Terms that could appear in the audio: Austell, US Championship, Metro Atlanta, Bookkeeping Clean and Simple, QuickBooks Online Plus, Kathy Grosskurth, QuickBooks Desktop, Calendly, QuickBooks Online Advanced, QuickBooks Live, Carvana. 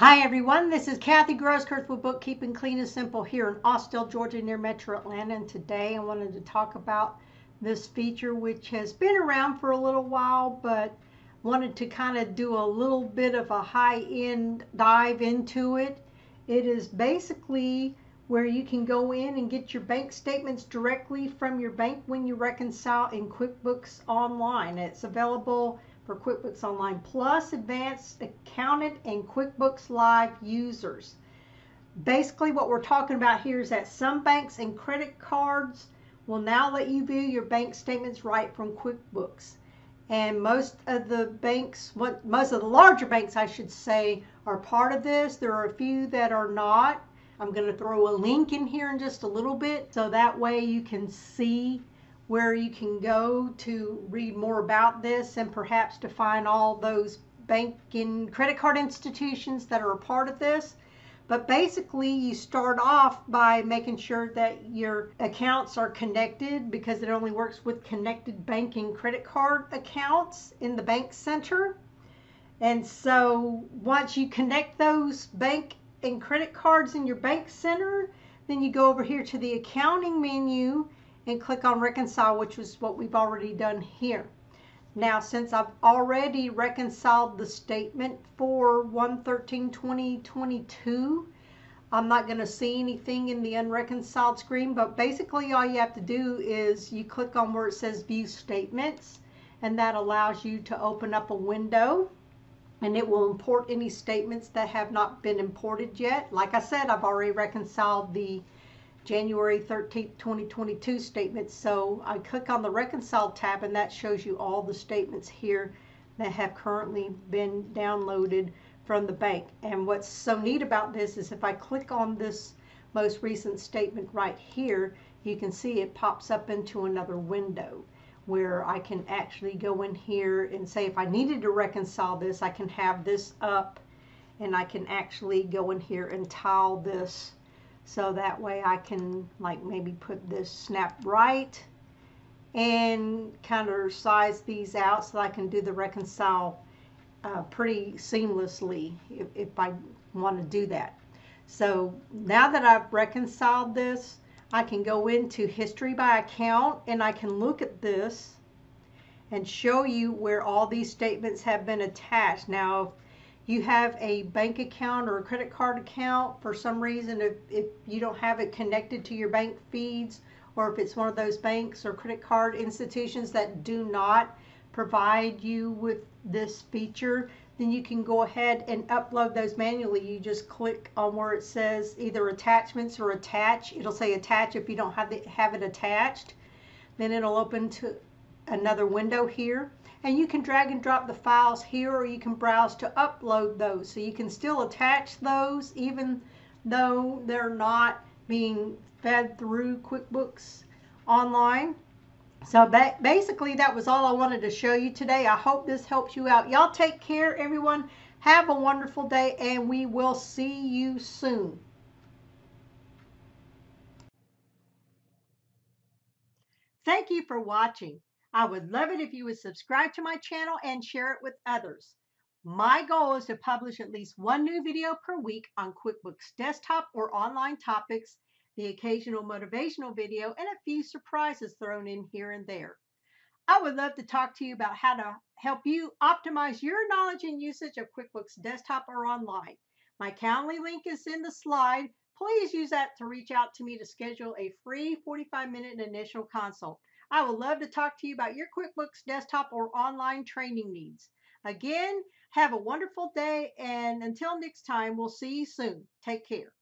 Hi everyone, this is Kathy Grosskurth with Bookkeeping Clean and Simple here in Austell, Georgia, near Metro Atlanta, and today I wanted to talk about this feature which has been around for a little while, but wanted to kind of do a little bit of a high-end dive into it. It is basically where you can go in and get your bank statements directly from your bank when you reconcile in QuickBooks Online. It's available for QuickBooks Online Plus, Advanced, Accountant, and QuickBooks Live users. Basically what we're talking about here is that some banks and credit cards will now let you view your bank statements right from QuickBooks. And most of the larger banks, I should say, are part of this. There are a few that are not. I'm going to throw a link in here in just a little bit, so that way you can see where you can go to read more about this and perhaps to find all those bank and credit card institutions that are a part of this. But basically you start off by making sure that your accounts are connected, because it only works with connected bank and credit card accounts in the bank center. And so once you connect those bank and credit cards in your bank center, then you go over here to the accounting menu and click on reconcile, which is what we've already done here. Now, since I've already reconciled the statement for 1/13/2022, I'm not going to see anything in the unreconciled screen, but basically all you have to do is you click on where it says view statements, and that allows you to open up a window, and it will import any statements that have not been imported yet. Like I said, I've already reconciled the January 13th, 2022 statements. So I click on the Reconcile tab, and that shows you all the statements here that have currently been downloaded from the bank. And what's so neat about this is if I click on this most recent statement right here, you can see it pops up into another window where I can actually go in here and say if I needed to reconcile this, I can have this up and I can actually go in here and tile this. So that way I can like maybe put this snap right and kind of size these out so I can do the reconcile pretty seamlessly if I want to do that. So now that I've reconciled this, I can go into history by account and I can look at this and show you where all these statements have been attached. Now, you have a bank account or a credit card account, for some reason if you don't have it connected to your bank feeds, or if it's one of those banks or credit card institutions that do not provide you with this feature, then you can go ahead and upload those manually. You just click on where it says either attachments or attach. It'll say attach if you don't have it attached. Then it'll open to another window here, and you can drag and drop the files here, or you can browse to upload those, so you can still attach those even though they're not being fed through QuickBooks Online. So basically that was all I wanted to show you today. I hope this helps you out. Y'all take care, everyone. Have a wonderful day, and we will see you soon. Thank you for watching. I would love it if you would subscribe to my channel and share it with others. My goal is to publish at least one new video per week on QuickBooks desktop or online topics, the occasional motivational video, and a few surprises thrown in here and there. I would love to talk to you about how to help you optimize your knowledge and usage of QuickBooks desktop or online. My Calendly link is in the slide. Please use that to reach out to me to schedule a free 45-minute initial consult. I would love to talk to you about your QuickBooks desktop or online training needs. Again, have a wonderful day, and until next time, we'll see you soon. Take care.